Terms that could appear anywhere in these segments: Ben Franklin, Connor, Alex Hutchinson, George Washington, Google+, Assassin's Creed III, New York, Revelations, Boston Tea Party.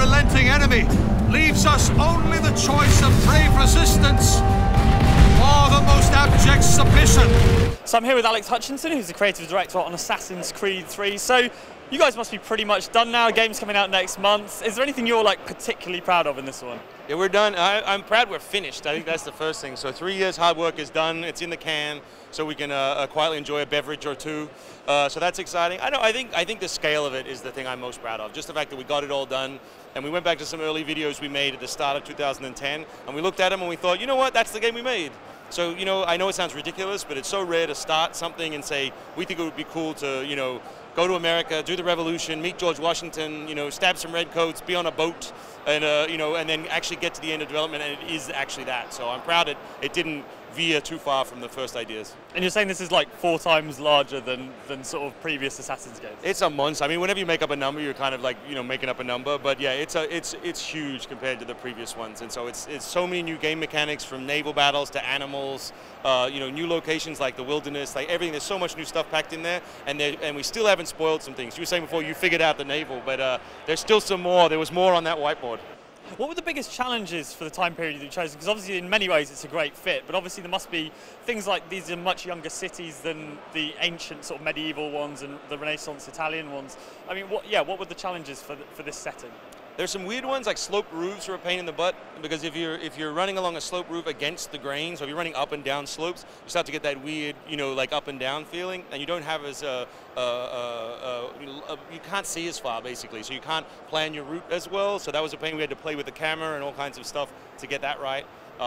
unrelenting enemy leaves us only the choice of brave resistance or the most abject submission. So I'm here with Alex Hutchinson, who's the creative director on Assassin's Creed III. So you guys must be pretty much done now. The game's coming out next month. Is there anything you're like particularly proud of in this one? Yeah, we're done. I'm proud we're finished. I think that's the first thing. So 3 years hard work is done. It's in the can, so we can quietly enjoy a beverage or two. So that's exciting. I think the scale of it is the thing I'm most proud of. Just the fact that we got it all done, and we went back to some early videos we made at the start of 2010, and we looked at them and we thought, you know what, that's the game we made. So, you know, I know it sounds ridiculous, but it's so rare to start something and say, we think it would be cool to, you know, go to America, do the revolution, meet George Washington, you know, stab some redcoats, be on a boat, and, you know, and then actually get to the end of development, and it is actually that. So I'm proud it didn't veer too far from the first ideas. And you're saying this is like 4 times larger than sort of previous Assassin's games? It's a monster. I mean, whenever you make up a number, you're kind of like, you know, making up a number. But yeah, it's huge compared to the previous ones. And so it's so many new game mechanics, from naval battles to animals, you know, new locations like the wilderness, like everything. There's so much new stuff packed in there. And we still haven't spoiled some things. You were saying before you figured out the naval, but there's still some more. There was more on that whiteboard. What were the biggest challenges for the time period that you chose? Because obviously in many ways it's a great fit, but obviously there must be things like these are much younger cities than the ancient sort of medieval ones and the Renaissance Italian ones. I mean, what were the challenges for this setting? There's some weird ones, like sloped roofs are a pain in the butt, because if you're running along a slope roof against the grain, so if you're running up and down slopes, you start to get that weird, you know, like up and down feeling, and you don't have as you can't see as far basically, so you can't plan your route as well. So that was a pain. We had to play with the camera and all kinds of stuff to get that right.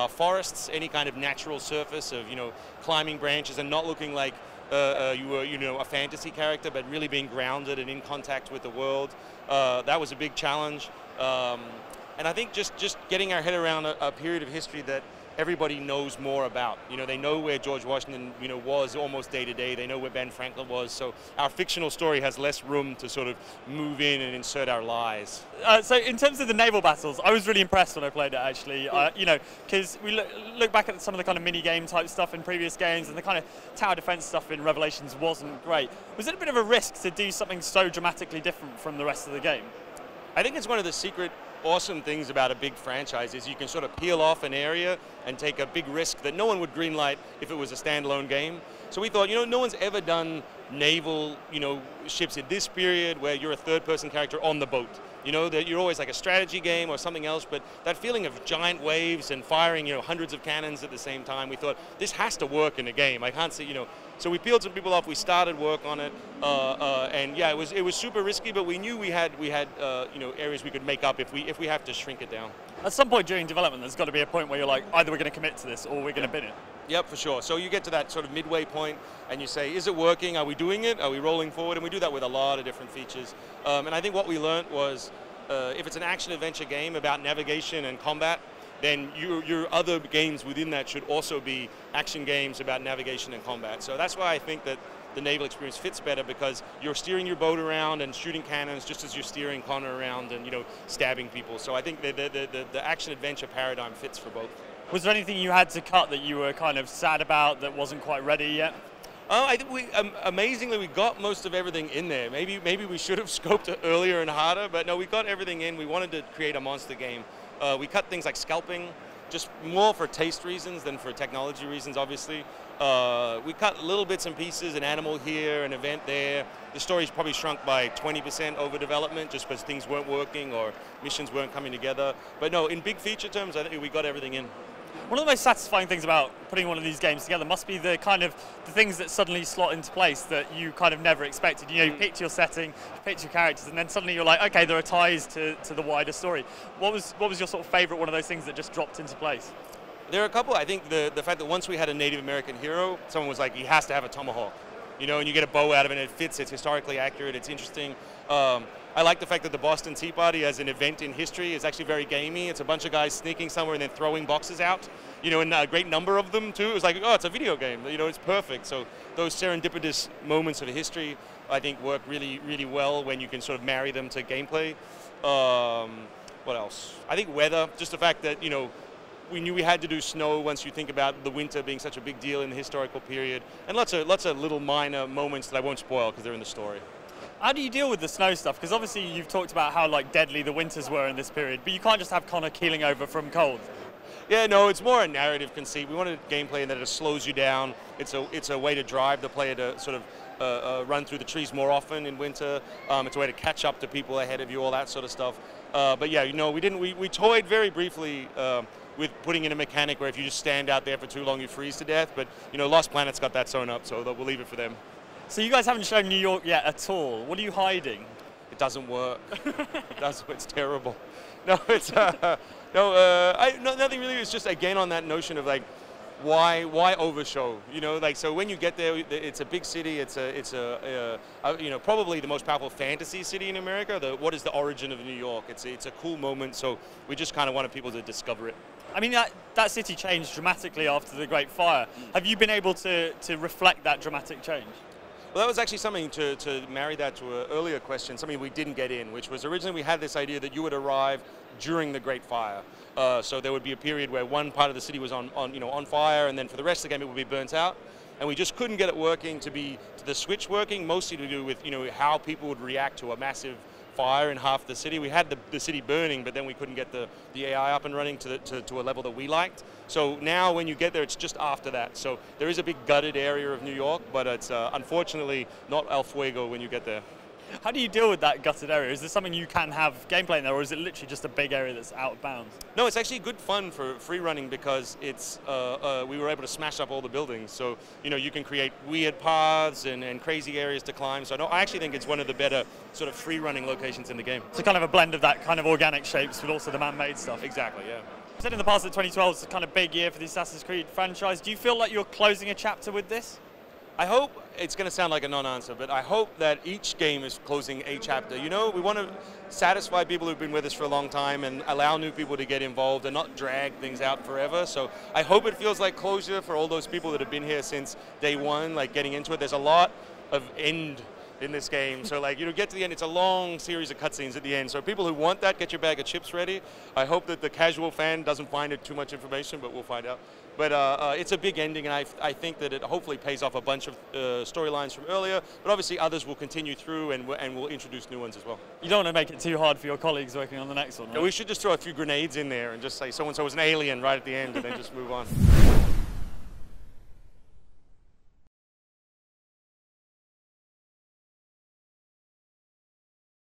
Forests, any kind of natural surface of, you know, climbing branches and not looking like you were, you know, a fantasy character, but really being grounded and in contact with the world. That was a big challenge. And I think just getting our head around a period of history that everybody knows more about. You know, they know where George Washington, you know, was almost day to day. They know where Ben Franklin was. So our fictional story has less room to sort of move in and insert our lies. So in terms of the naval battles, I was really impressed when I played it, actually. You know, because we look back at some of the kind of mini-game type stuff in previous games, and the kind of tower defense stuff in Revelations wasn't great. Was it a bit of a risk to do something so dramatically different from the rest of the game? I think it's one of the secret awesome things about a big franchise is you can sort of peel off an area and take a big risk that no one would greenlight if it was a standalone game. So we thought, you know, no one's ever done naval, you know, ships in this period where you're a third-person character on the boat. You know, that you're always like a strategy game or something else, but that feeling of giant waves and firing, you know, hundreds of cannons at the same time, we thought, this has to work in a game. I can't see, you know. So we peeled some people off, we started work on it, and yeah, it was super risky, but we knew we had you know, areas we could make up if we have to shrink it down. At some point during development, there's got to be a point where you're like, either we're going to commit to this or we're going to bin it. Yep, for sure. So you get to that sort of midway point and you say, is it working? Are we doing it? Are we rolling forward? And we do that with a lot of different features. And I think what we learned was if it's an action-adventure game about navigation and combat, then your other games within that should also be action games about navigation and combat. So that's why I think that the naval experience fits better, because you're steering your boat around and shooting cannons just as you're steering Connor around and, you know, stabbing people. So I think the action-adventure paradigm fits for both. Was there anything you had to cut that you were kind of sad about that wasn't quite ready yet? I think amazingly, we got most of everything in there. Maybe we should have scoped it earlier and harder, but no, we got everything in. We wanted to create a monster game. We cut things like scalping, just more for taste reasons than for technology reasons, obviously. We cut little bits and pieces, an animal here, an event there. The story's probably shrunk by 20% over development just because things weren't working or missions weren't coming together. But no, in big feature terms, I think we got everything in. One of the most satisfying things about putting one of these games together must be the kind of the things that suddenly slot into place that you kind of never expected. You know, you picked your setting, you picked your characters, and then suddenly you're like, okay, there are ties to the wider story. What was your sort of favorite one of those things that just dropped into place? There are a couple. I think the fact that once we had a Native American hero, someone was like, he has to have a tomahawk. You know, and you get a bow out of it, and it fits, it's historically accurate, it's interesting. I like the fact that the Boston Tea Party as an event in history is actually very gamey. It's a bunch of guys sneaking somewhere and then throwing boxes out, you know, and a great number of them too. It was like, oh, it's a video game, you know, it's perfect. So those serendipitous moments of history, I think, work really, really well when you can sort of marry them to gameplay. What else? I think weather, just the fact that, you know, we knew we had to do snow once you think about the winter being such a big deal in the historical period, and lots of little minor moments that I won't spoil because they're in the story. How do you deal with the snow stuff? Because obviously you've talked about how like deadly the winters were in this period, but you can't just have Connor keeling over from cold. Yeah, no, it's more a narrative conceit. We wanted gameplay in that it slows you down. It's a way to drive the player to sort of run through the trees more often in winter. It's a way to catch up to people ahead of you, all that sort of stuff. But yeah, you know, we toyed very briefly with putting in a mechanic where if you just stand out there for too long, you freeze to death. But you know, Lost Planet's got that sewn up, so we'll leave it for them. So you guys haven't shown New York yet at all. What are you hiding? It doesn't work. It's terrible. No, it's nothing really. It's just again on that notion of like, why overshow? You know, like so when you get there, it's a big city. It's you know, probably the most powerful fantasy city in America. What is the origin of New York? It's a cool moment. So we just kind of wanted people to discover it. I mean, that city changed dramatically after the Great Fire. Have you been able to reflect that dramatic change? Well, that was actually something to marry that to an earlier question, something we didn't get in, which was originally we had this idea that you would arrive during the Great Fire. So there would be a period where one part of the city was on fire, and then for the rest of the game it would be burnt out. And we just couldn't get it working to the switch working, mostly to do with, you know, how people would react to a massive fire in half the city. We had the city burning, but then we couldn't get the AI up and running to a level that we liked. So now when you get there, it's just after that. So there is a big gutted area of New York, but it's unfortunately not El Fuego when you get there. How do you deal with that gutted area? Is there something you can have gameplay in there, or is it literally just a big area that's out of bounds? No, it's actually good fun for free running because it's we were able to smash up all the buildings. So, you know, you can create weird paths and crazy areas to climb. So I actually think it's one of the better sort of free running locations in the game. So kind of a blend of that kind of organic shapes with also the man-made stuff. Exactly, yeah. You said in the past that 2012 is a kind of big year for the Assassin's Creed franchise. Do you feel like you're closing a chapter with this? I hope it's going to sound like a non-answer, but I hope that each game is closing a chapter. You know, we want to satisfy people who've been with us for a long time and allow new people to get involved and not drag things out forever. So I hope it feels like closure for all those people that have been here since day one, like getting into it. There's a lot of end in this game. So like, you know, get to the end, it's a long series of cutscenes at the end. So people who want that, get your bag of chips ready. I hope that the casual fan doesn't find it too much information, but we'll find out. But it's a big ending, and I think that it hopefully pays off a bunch of storylines from earlier, but obviously others will continue through and we'll introduce new ones as well. You don't want to make it too hard for your colleagues working on the next one, right? Yeah, we should just throw a few grenades in there and just say so-and-so was an alien right at the end and then just move on.